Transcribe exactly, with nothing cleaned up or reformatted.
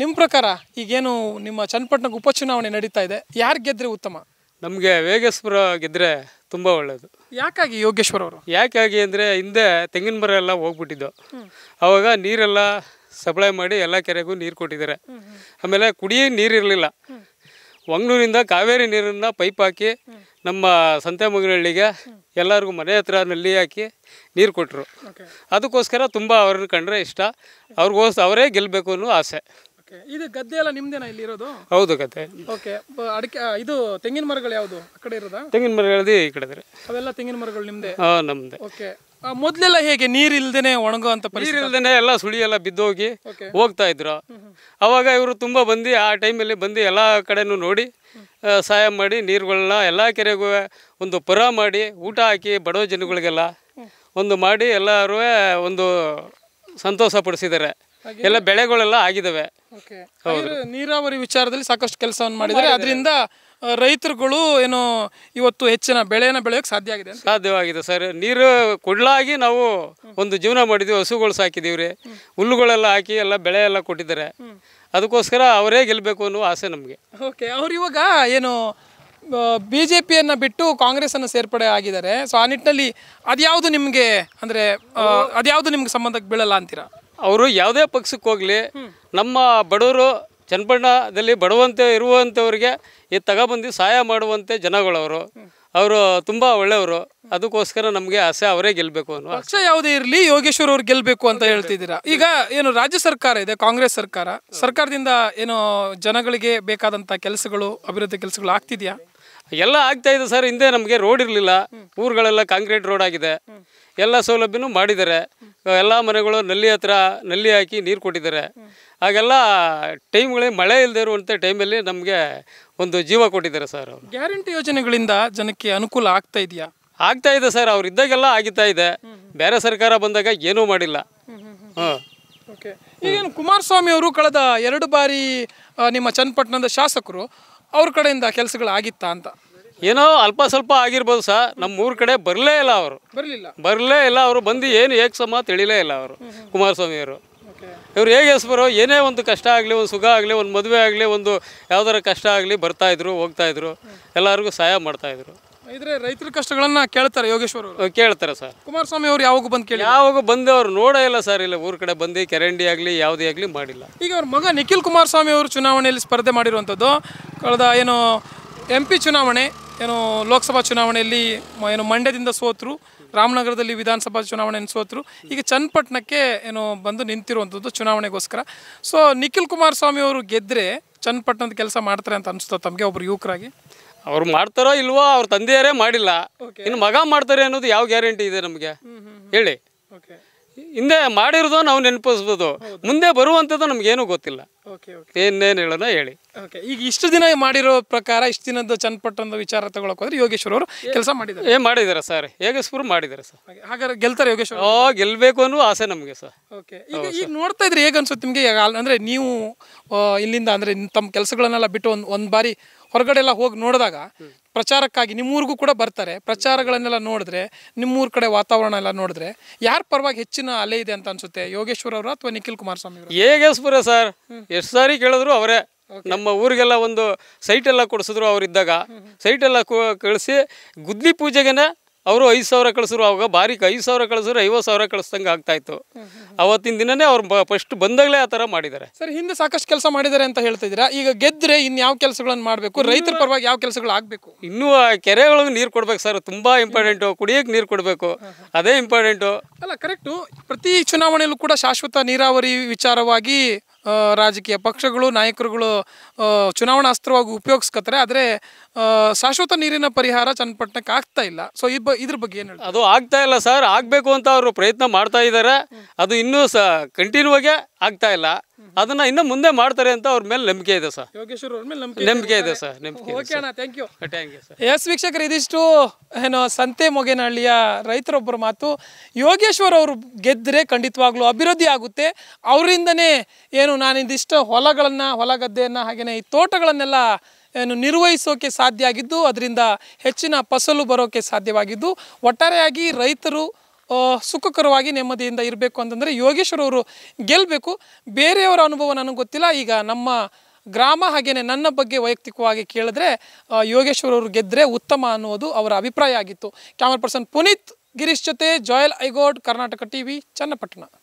ನಿಮ್ಮ ಪ್ರಕಾರ ಈಗೇನು ನಿಮ್ಮ ಚನ್ನಪಟ್ಟಣ ಉಪಚುನಾವಣೆ ನಡೀತಾ ಇದೆ, ಯಾರು ಗೆದ್ರೆ ಉತ್ತಮ? ನಮಗೆ ಯೋಗೇಶ್ವರ ಗೆದ್ರೆ ತುಂಬಾ ಒಳ್ಳೆಯದು. ಯಾಕಾಗಿ ಯೋಗೇಶ್ವರ ಅವರು? ಯಾಕಾಗಿ ಅಂದರೆ ಹಿಂದೆ ತೆಂಗಿನ ಮರ ಎಲ್ಲ ಹೋಗ್ಬಿಟ್ಟಿದ್ದು, ಅವಾಗ ನೀರೆಲ್ಲ ಸಪ್ಲೈ ಮಾಡಿ ಎಲ್ಲ ಕೆರೆಗೂ ನೀರು ಕೊಟ್ಟಿದ್ದಾರೆ. ಆಮೇಲೆ ಕುಡಿಯೋ ನೀರಿರಲಿಲ್ಲ, ಮಂಗಳೂರಿಂದ ಕಾವೇರಿ ನೀರನ್ನು ಪೈಪ್ ಹಾಕಿ ನಮ್ಮ ಸಂತೆಮಗನಹಳ್ಳಿಗೆ ಎಲ್ಲರಿಗೂ ಮನೆ ಹತ್ರ ನಲ್ಲಿ ಹಾಕಿ ನೀರು ಕೊಟ್ಟರು. ಅದಕ್ಕೋಸ್ಕರ ತುಂಬ ಅವ್ರನ್ನ ಕಂಡ್ರೆ ಇಷ್ಟ, ಅವ್ರಿಗೋಸ್ ಅವರೇ ಗೆಲ್ಲಬೇಕು ಅನ್ನೋ ಆಸೆ. ಇದು ಗದ್ದೆ ಎಲ್ಲ ನಿಮ್ದೇನಾ ಇಲ್ಲಿ ಇರೋದು? ಹೌದು, ಗದ್ದೆ. ಓಕೆ, ಅಡಿಕೆ ಇದು ತೆಂಗಿನ ಮರಗಳು ಯಾವುದು ಆ ಕಡೆ ಇರೋದಾ? ತೆಂಗಿನ ಮರಗಳದೇ ಈ ಕಡೆ ಇದ್ರೆ ಅವೆಲ್ಲ ತೆಂಗಿನ ಮರಗಳು ನಿಮ್ದೇ? ಹಾಂ, ನಮ್ದೆ. ಓಕೆ, ಮೊದಲೆಲ್ಲ ಹೇಗೆ ನೀರು ಇಲ್ದೇನೆ ಒಣಗುವಂತ ಪರಿಸ್ಥಿತಿ, ಇಲ್ದೇನೆ ಎಲ್ಲ ಸುಳಿ ಎಲ್ಲ ಬಿದ್ದೋಗಿ ಹೋಗ್ತಾ ಇದ್ರು. ಅವಾಗ ಇವರು ತುಂಬ ಬಂದು ಆ ಟೈಮಲ್ಲಿ ಬಂದು ಎಲ್ಲ ಕಡೆನೂ ನೋಡಿ ಸಹಾಯ ಮಾಡಿ ನೀರುಗಳನ್ನ ಎಲ್ಲ ಕೆರೆಗೂ ಒಂದು ಪರ ಮಾಡಿ ಊಟ ಹಾಕಿ ಬಡವ ಜನಗಳಿಗೆಲ್ಲ ಒಂದು ಮಾಡಿ ಎಲ್ಲರೂ ಒಂದು ಸಂತೋಷ ಪಡಿಸಿದ್ದಾರೆ. ಎಲ್ಲ ಬೆಳೆಗಳೆಲ್ಲ ಆಗಿದಾವೆ. ನೀರಾವರಿ ವಿಚಾರದಲ್ಲಿ ಸಾಕಷ್ಟು ಕೆಲಸವನ್ನು ಮಾಡಿದರೆ ಅದರಿಂದ ರೈತರುಗಳು ಏನೋ ಇವತ್ತು ಹೆಚ್ಚಿನ ಬೆಳೆಯನ್ನು ಬೆಳೆಯೋಕೆ ಸಾಧ್ಯ ಆಗಿದೆ. ಸಾಧ್ಯವಾಗಿದೆ ಸರ್. ನೀರು ಕೊಡ್ಲಾಗಿ ನಾವು ಒಂದು ಜೀವನ ಮಾಡಿದ್ವಿ, ಹಸುಗಳು ಸಾಕಿದೀವ್ರಿ, ಹುಲ್ಲುಗಳೆಲ್ಲ ಹಾಕಿ ಎಲ್ಲ ಬೆಳೆ ಎಲ್ಲ ಕೊಟ್ಟಿದ್ದಾರೆ. ಅದಕ್ಕೋಸ್ಕರ ಅವರೇ ಗೆಲ್ಲಬೇಕು ಅನ್ನೋ ಆಸೆ ನಮಗೆ. ಓಕೆ, ಅವ್ರು ಇವಾಗ ಏನು ಬಿ ಜೆ ಪಿಯನ್ನು ಬಿಟ್ಟು ಕಾಂಗ್ರೆಸ್ಸನ್ನು ಸೇರ್ಪಡೆ ಆಗಿದ್ದಾರೆ. ಸೊ ಆ ನಿಟ್ಟಿನಲ್ಲಿ ಅದ್ಯಾವುದು ನಿಮಗೆ ಅಂದರೆ ಅದ್ಯಾವುದು ನಿಮ್ಗೆ ಸಂಬಂಧಕ್ಕೆ ಬೀಳಲ್ಲ ಅಂತೀರಾ? ಅವರು ಯಾವುದೇ ಪಕ್ಷಕ್ಕೆ ಹೋಗಲಿ, ನಮ್ಮ ಬಡವರು ಚನ್ನಪಟ್ಟಣದಲ್ಲಿ ಬಡವಂತೆ ಇರುವಂಥವ್ರಿಗೆ ಈ ತಗೊಬಂದು ಸಹಾಯ ಮಾಡುವಂತೆ ಜನಗಳವರು, ಅವರು ತುಂಬ ಒಳ್ಳೆಯವರು. ಅದಕ್ಕೋಸ್ಕರ ನಮಗೆ ಆಸೆ ಅವರೇ ಗೆಲ್ಲಬೇಕು ಅನ್ನೋ. ಪಕ್ಷ ಯಾವುದೇ ಇರಲಿ ಯೋಗೇಶ್ವರ್ ಅವ್ರು ಗೆಲ್ಲಬೇಕು ಅಂತ ಹೇಳ್ತಿದ್ದೀರಾ. ಈಗ ಏನು ರಾಜ್ಯ ಸರ್ಕಾರ ಇದೆ, ಕಾಂಗ್ರೆಸ್ ಸರ್ಕಾರ, ಸರ್ಕಾರದಿಂದ ಏನೋ ಜನಗಳಿಗೆ ಬೇಕಾದಂಥ ಕೆಲಸಗಳು, ಅಭಿವೃದ್ಧಿ ಕೆಲಸಗಳು ಆಗ್ತಿದೆಯಾ? ಎಲ್ಲ ಆಗ್ತಾ ಇದೆ ಸರ್. ಹಿಂದೆ ನಮಗೆ ರೋಡ್ ಇರಲಿಲ್ಲ, ಊರುಗಳೆಲ್ಲ ಕಾಂಕ್ರೀಟ್ ರೋಡ್ ಆಗಿದೆ, ಎಲ್ಲ ಸೌಲಭ್ಯವೂ ಮಾಡಿದ್ದಾರೆ. ಎಲ್ಲ ಮನೆಗಳು ನಲ್ಲಿ ಹತ್ರ ನಲ್ಲಿ ಹಾಕಿ ನೀರು ಕೊಟ್ಟಿದ್ದಾರೆ. ಹಾಗೆಲ್ಲ ಟೈಮ್ಗಳಿಗೆ ಮಳೆ ಇಲ್ಲದೆ ಇರುವಂಥ ಟೈಮಲ್ಲಿ ನಮಗೆ ಒಂದು ಜೀವ ಕೊಟ್ಟಿದ್ದಾರೆ ಸರ್. ಅವರು ಗ್ಯಾರಂಟಿ ಯೋಜನೆಗಳಿಂದ ಜನಕ್ಕೆ ಅನುಕೂಲ ಆಗ್ತಾ ಇದೆಯಾ? ಆಗ್ತಾ ಇದೆ ಸರ್. ಅವ್ರು ಇದ್ದಾಗೆಲ್ಲ ಆಗ್ತಾ ಇದೆ, ಬೇರೆ ಸರ್ಕಾರ ಬಂದಾಗ ಏನೂ ಮಾಡಿಲ್ಲ. ಹಾಂ, ಓಕೆ. ಈಗೇನು ಕುಮಾರಸ್ವಾಮಿ ಅವರು ಕಳೆದ ಎರಡು ಬಾರಿ ನಿಮ್ಮ ಚನ್ನಪಟ್ಟಣದ ಶಾಸಕರು, ಅವ್ರ ಕಡೆಯಿಂದ ಕೆಲಸಗಳು ಆಗಿತ್ತಾ ಅಂತ? ಏನೋ ಅಲ್ಪ ಸ್ವಲ್ಪ ಆಗಿರ್ಬೋದು ಸರ್. ನಮ್ಮ ಊರ ಕಡೆ ಬರಲೇ ಇಲ್ಲ ಅವರು, ಬರಲಿಲ್ಲ ಬರಲೇ ಇಲ್ಲ ಅವರು ಬಂದು ಏನು ಏಕಸಮ ತಿಳಿಲೇ ಇಲ್ಲ ಅವರು ಕುಮಾರಸ್ವಾಮಿಯವರು. ಇವರು ಹೇಗೇಶ್ವರ ಏನೇ ಒಂದು ಕಷ್ಟ ಆಗಲಿ, ಒಂದು ಸುಖ ಆಗಲಿ, ಒಂದು ಮದುವೆ ಆಗಲಿ, ಒಂದು ಯಾವ್ದಾರ ಕಷ್ಟ ಆಗಲಿ ಬರ್ತಾಯಿದ್ರು, ಹೋಗ್ತಾಯಿದ್ರು, ಎಲ್ಲರಿಗೂ ಸಹಾಯ ಮಾಡ್ತಾಯಿದ್ರು. ಇದ್ರೆ ರೈತರ ಕಷ್ಟಗಳನ್ನು ಕೇಳ್ತಾರೆ ಯೋಗೇಶ್ವರ ಅವರು, ಕೇಳ್ತಾರೆ ಸರ್. ಕುಮಾರಸ್ವಾಮಿ ಅವ್ರು ಯಾವಾಗ ಬಂದು ಕೇಳಿ ಯಾವಾಗ ಬಂದು ಅವ್ರು ನೋಡೇ ಇಲ್ಲ ಸರ್. ಇಲ್ಲ ಊರ ಕಡೆ ಬಂದು ಕೆರಂಡಿ ಆಗಲಿ ಯಾವುದೇ ಆಗಲಿ ಮಾಡಿಲ್ಲ. ಈಗ ಅವ್ರ ಮಗ ನಿಖಿಲ್ ಕುಮಾರಸ್ವಾಮಿ ಅವರು ಚುನಾವಣೆಯಲ್ಲಿ ಸ್ಪರ್ಧೆ ಮಾಡಿರುವಂಥದ್ದು, ಕಳೆದ ಏನು ಎಂ ಪಿ ಚುನಾವಣೆ, ಏನು ಲೋಕಸಭಾ ಚುನಾವಣೆಯಲ್ಲಿ ಏನು ಮಂಡ್ಯದಿಂದ ಸೋತರು, ರಾಮನಗರದಲ್ಲಿ ವಿಧಾನಸಭಾ ಚುನಾವಣೆಯನ್ನು ಸೋತರು, ಈಗ ಚನ್ನಪಟ್ಟಣಕ್ಕೆ ಏನೋ ಬಂದು ನಿಂತಿರುವಂಥದ್ದು ಚುನಾವಣೆಗೋಸ್ಕರ. ಸೊ ನಿಖಿಲ್ ಕುಮಾರಸ್ವಾಮಿ ಅವರು ಗೆದ್ದರೆ ಚನ್ನಪಟ್ಟಣದ ಕೆಲಸ ಮಾಡ್ತಾರೆ ಅಂತ ಅನಿಸ್ತದೆ ತಮಗೆ ಒಬ್ಬರು ಯುವಕರಾಗಿ? ಅವ್ರು ಮಾಡ್ತಾರೋ ಇಲ್ವೋ ಅವ್ರ ತಂದೆಯರೇ ಮಾಡಿಲ್ಲ, ಇನ್ನು ಮಗ ಮಾಡ್ತಾರೆ ಅನ್ನೋದು ಯಾವ ಗ್ಯಾರಂಟಿ ಇದೆ ನಮಗೆ ಹೇಳಿ? ಹಿಂದೆ ಮಾಡಿರೋದು ನಾವು ನೆನಪಿಸ್ಬೋದು, ಮುಂದೆ ಬರುವಂಥದ್ದು ನಮಗೇನು ಗೊತ್ತಿಲ್ಲ. ಏನೇನು ಹೇಳೋಣ ಹೇಳಿ. ಈಗ ಇಷ್ಟು ದಿನ ಮಾಡಿರೋ ಪ್ರಕಾರ, ಇಷ್ಟು ದಿನದ ಚನ್ನಪಟ್ಟಣದ ವಿಚಾರ ತಗೊಳಕ್ ಹೋದ್ರೆ ಯೋಗೇಶ್ವರ ಅವರು ಕೆಲಸ ಮಾಡಿದ್ದಾರೆ. ಏ ಮಾಡಿದ್ದಾರೆ ಸರ್, ಯೋಗೇಶ್ವರ ಮಾಡಿದ್ದಾರೆ ಸರ್. ಹಾಗಾದ್ರೆ ಗೆಲ್ತಾರೆ ಯೋಗೇಶ್ವರ? ಓ, ಗೆಲ್ಬೇಕು ಅನ್ನೋ ಆಸೆ ನಮಗೆ ಸರ್. ಓಕೆ, ಈಗ ಈಗ ನೋಡ್ತಾ ಇದ್ರೆ ಹೇಗೆ ಅನ್ಸುತ್ತೆ ನಿಮಗೆ? ಅಂದರೆ ನೀವು ಇಲ್ಲಿಂದ ಅಂದರೆ ತಮ್ಮ ಕೆಲಸಗಳನ್ನೆಲ್ಲ ಬಿಟ್ಟು ಒಂದು ಒಂದು ಬಾರಿ ಹೊರಗಡೆ ಎಲ್ಲ ಹೋಗಿ ನೋಡಿದಾಗ, ಪ್ರಚಾರಕ್ಕಾಗಿ ನಿಮ್ಮೂರಿಗೂ ಕೂಡ ಬರ್ತಾರೆ, ಪ್ರಚಾರಗಳನ್ನೆಲ್ಲ ನೋಡಿದ್ರೆ, ನಿಮ್ಮೂರ ಕಡೆ ವಾತಾವರಣ ಎಲ್ಲ ನೋಡಿದ್ರೆ ಯಾರ ಪರವಾಗಿ ಹೆಚ್ಚಿನ ಅಲೆ ಇದೆ ಅಂತ ಅನ್ಸುತ್ತೆ, ಯೋಗೇಶ್ವರ ಅವರು ಅಥವಾ ನಿಖಿಲ್ ಕುಮಾರಸ್ವಾಮಿ ಅವರು? ಯೋಗೇಶ್ವರ ಸರ್. ಎಷ್ಟು ಸಾರಿ ಕೇಳಿದ್ರು ಅವರೇ. ನಮ್ಮ ಊರಿಗೆಲ್ಲ ಒಂದು ಸೈಟ್ ಎಲ್ಲ ಕೊಡಿಸಿದ್ರು ಅವರಿದ್ದಾಗ, ಸೈಟ್ ಎಲ್ಲ ಕಳಿಸಿ ಗುದ್ಲಿ ಪೂಜೆಗೆನೆ ಅವರು ಐದು ಸಾವಿರ ಕಳಿಸಿದ್ರು. ಅವಾಗ ಭಾರಿ ಐದು ಸಾವಿರ ಕಳಿಸಿದ್ರು, ಐವತ್ತು ಸಾವಿರ ಕಳಿಸ್ದಂಗೆ ಆಗ್ತಾಯಿತ್ತು. ಅವತ್ತಿನ ದಿನನೇ ಅವ್ರು ಫಸ್ಟ್ ಬಂದಾಗಲೇ ಆ ಥರ ಮಾಡಿದ್ದಾರೆ ಸರ್. ಹಿಂದೆ ಸಾಕಷ್ಟು ಕೆಲಸ ಮಾಡಿದ್ದಾರೆ ಅಂತ ಹೇಳ್ತಿದ್ದೀರಾ. ಈಗ ಗೆದ್ದರೆ ಇನ್ನು ಯಾವ ಕೆಲಸಗಳನ್ನು ಮಾಡಬೇಕು, ರೈತರ ಪರವಾಗಿ ಯಾವ ಕೆಲಸಗಳು ಆಗಬೇಕು? ಇನ್ನೂ ಕೆರೆಗಳಿಗೆ ನೀರು ಕೊಡಬೇಕು ಸರ್, ತುಂಬ ಇಂಪಾರ್ಟೆಂಟು. ಕುಡಿಯೋಕ್ಕೆ ನೀರು ಕೊಡಬೇಕು, ಅದೇ ಇಂಪಾರ್ಟೆಂಟು ಅಲ್ಲ? ಕರೆಕ್ಟು. ಪ್ರತಿ ಚುನಾವಣೆಯಲ್ಲೂ ಕೂಡ ಶಾಶ್ವತ ನೀರಾವರಿ ವಿಚಾರವಾಗಿ ರಾಜಕೀಯ ಪಕ್ಷಗಳು, ನಾಯಕರುಗಳು ಚುನಾವಣಾ ಅಸ್ತ್ರವಾಗಿ ಉಪಯೋಗಿಸ್ಕೊತಾರೆ. ಆದರೆ ಶಾಶ್ವತ ನೀರಿನ ಪರಿಹಾರ ಚನ್ನಪಟ್ಟಣಕ್ಕೆ ಆಗ್ತಾ ಇಲ್ಲ. ಸೊ ಇದ್ರ ಬಗ್ಗೆ ಏನು? ಅದು ಆಗ್ತಾ ಇಲ್ಲ ಸರ್. ಆಗಬೇಕು ಅಂತ ಅವರು ಪ್ರಯತ್ನ ಮಾಡ್ತಾ ಇದ್ದಾರೆ, ಅದು ಇನ್ನೂ ಸ ಕಂಟಿನ್ಯೂ ಆಗೇ ಆಗ್ತಾ ಇಲ್ಲ. ಅದನ್ನ ಇನ್ನೂ ಮುಂದೆ ಮಾಡ್ತಾರೆ ಅಂತ ಅವ್ರ ಮೇಲೆ ನಂಬಿಕೆ ಇದೆ ಸರ್, ಯೋಗೇಶ್ವರ ಅವ್ರ ಮೇಲೆ ನಂಬಿಕೆ ಇದೆ ಸರ್. ಎಸ್ ವೀಕ್ಷಕರು, ಇದಿಷ್ಟು ಏನೋ ಸಂತೆಮೊಗೇನಹಳ್ಳಿಯ ರೈತರೊಬ್ಬರ ಮಾತು. ಯೋಗೇಶ್ವರ ಅವರು ಗೆದ್ದರೆ ಖಂಡಿತವಾಗ್ಲೂ ಅಭಿವೃದ್ಧಿ ಆಗುತ್ತೆ. ಅವರಿಂದನೇ ಏನು ನಾನಿದಿಷ್ಟು ಹೊಲಗಳನ್ನು, ಹೊಲ ಗದ್ದೆಯನ್ನು, ಹಾಗೆಯೇ ಈ ತೋಟಗಳನ್ನೆಲ್ಲ ಏನು ನಿರ್ವಹಿಸೋಕೆ ಸಾಧ್ಯ ಆಗಿದ್ದು, ಅದರಿಂದ ಹೆಚ್ಚಿನ ಫಸಲು ಬರೋಕ್ಕೆ ಸಾಧ್ಯವಾಗಿದ್ದು, ಒಟ್ಟಾರೆಯಾಗಿ ರೈತರು ಸುಖಕರವಾಗಿ ನೆಮ್ಮದಿಯಿಂದ ಇರಬೇಕು ಅಂತಂದ್ರೆ ಯೋಗೇಶ್ವರ ಅವರು ಗೆಲ್ಲಬೇಕು. ಬೇರೆಯವರ ಅನುಭವ ನನಗೆ ಗೊತ್ತಿಲ್ಲ. ಈಗ ನಮ್ಮ ಗ್ರಾಮ ಹಾಗೇನೆ ನನ್ನ ಬಗ್ಗೆ ವೈಯಕ್ತಿಕವಾಗಿ ಕೇಳಿದ್ರೆ ಯೋಗೇಶ್ವರ ಅವರು ಗೆದ್ರೆ ಉತ್ತಮ ಅನ್ನೋದು ಅವರ ಅಭಿಪ್ರಾಯ ಆಗಿತ್ತು. ಕ್ಯಾಮರಾ ಪರ್ಸನ್ ಪುನೀತ್ ಗಿರೀಶ್ ಜೊತೆ ಜಾಯಲ್ ಐಗೋಡ್, ಕರ್ನಾಟಕ ಟಿವಿ, ಚನ್ನಪಟ್ಟಣ.